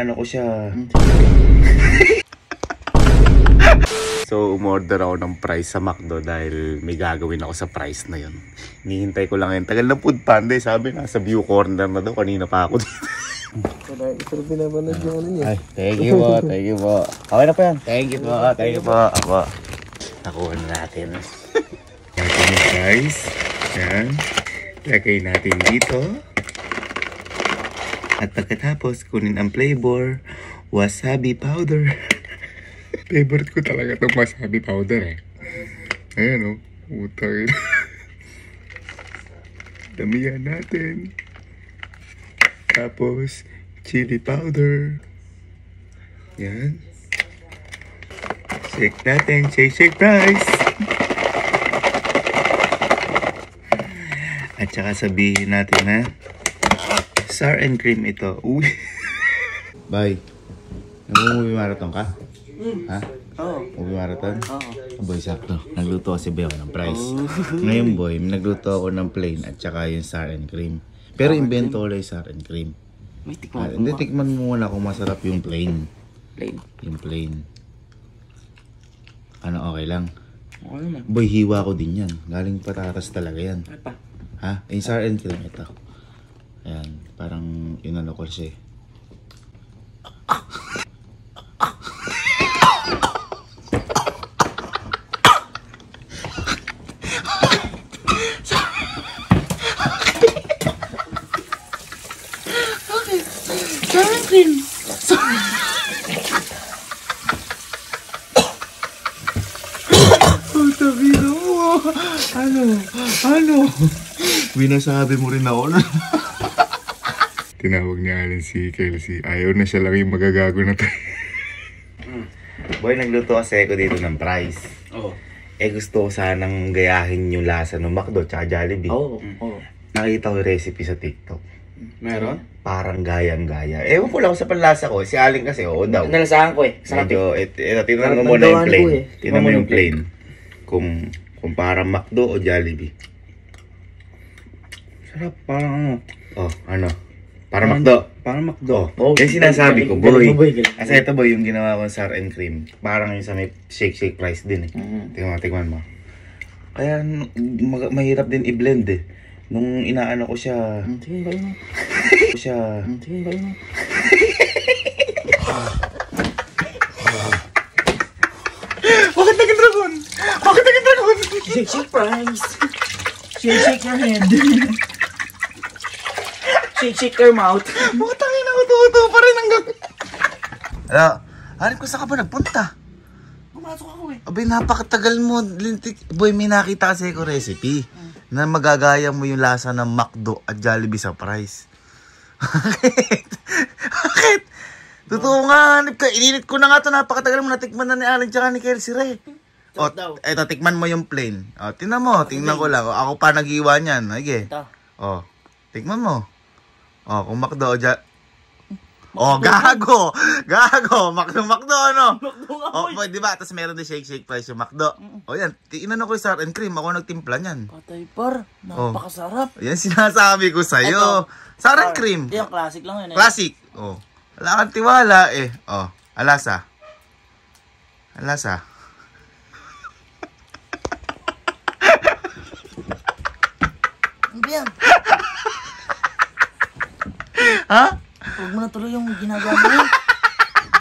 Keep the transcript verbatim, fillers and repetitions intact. inaano ko siya. So, umorder ako ng fries sa McDo dahil may gagawin ako sa fries na yun. Hinihintay ko lang yun. Tagal na food panda eh. Sabi na, sa view corner na daw. Kanina pa ako dito. Ito na pinapanood yung ano niya. Ay, thank you po, thank you po. Okay na po yan. Thank you po, thank you po. Ako, nakuha na natin. Natin yung fries. Yan. Lagay natin dito. At pagkatapos, kunin ang flavor. Wasabi powder. Favorite ko talaga itong wasabi powder eh. Ayan o. Oh. Utang. Damihan natin. Tapos, chili powder. Yan. Shake natin. Shake, shake fries. At saka sabihin natin ha. Sour and cream ito. Uy. Bye. Namumuwi marathon ka? Ha? Oo. Ubi marathon? Oo. Boy, sakto. Nagluto kasi ba ako ng fries? Ngayon boy, nagluto ako ng plain at saka yung sour and cream. Pero invento ulit yung sour and cream. May tikman mo. Hindi, tikman mo muna kung masarap yung plain. Plain? Yung plain. Ano, okay lang? Okay lang. Boy, hiwa ko din yan. Galing patatas talaga yan. Ano pa? Ha? Yung sour and cream ito. Ayan. Parang inano ko siya eh. Ano? Ano? Binasabi mo rin ako na. Tinawag ni Allen si Kelzy. Ayaw na siya lang yung magagago na tayo. Mm. Boy, nagluto kasi ako dito ng fries. Oo. Oh. Eh gusto ko sanang gayahin yung lasa ng McDo tsaka Jollibee. Oo. Oh, oh. Nakita ko yung recipe sa TikTok. Meron? Parang gayang-gaya. Ewan ko lang sa panlasa ko. Si Allen kasi, oo daw. Nalasahan ko eh. Sa medyo, ito, tinan mo muna yung plain. Eh. Tinan mo yung plain. Kung... Kung parang McDo o Jollibee. Sarap, parang ano. Oh, ano? Parang McDo. Parang McDo. Oh, yung sinasabi ko, boy. Kasi ito boy, yung ginawa ko sour and cream. Parang yung sa may shake-shake fries din eh. Mm. Tingnan, tingnan mo. Kaya mahirap din i-blend eh. Nung inaano ko siya. Sige, kayo na. Siya. Sige, kayo na. Bakit nag-dragon? Bakit nag-dragon? Shake, shake fries. Shake, shake your head. Shake, shake your mouth. Butangin ako, tuto pa rin hanggang... Ala, Allen, kung saan ka ba nagpunta? Pumasok ako eh. Abay, napakatagal mo. Lintik. Boy, may nakita kasi ko recipe hmm. na magagaya mo yung lasa ng McDo at Jollibee sa fries. Bakit? Bakit? Totoo nga, hanip ka. Ininit ko na nga ito. Napakatagal mo. Natikman na ni Allen tsaka ni Kelzy Ray. O, eto, tikman mo yung plain. O, tingnan mo, tingnan ko lang. O, ako pa nag-iwa niyan. Sige. O, tikman mo. O, kung McDo o dyan. O, gago! Gago! McDo, McDo, ano? O, di ba? Tapos meron din shake, shake fries yung McDo. O, yan. Tingnan ko yung sour and cream. Ako nagtimpla niyan. Patay par. Napakasarap. Yan, sinasabi ko sa'yo. Sour and cream. Yan, classic lang yun. Classic. O. Wala kang tiwala eh. O, alasa. Alasa. Yan. Ha? Huwag mo na tuloy yung ginagawa mo.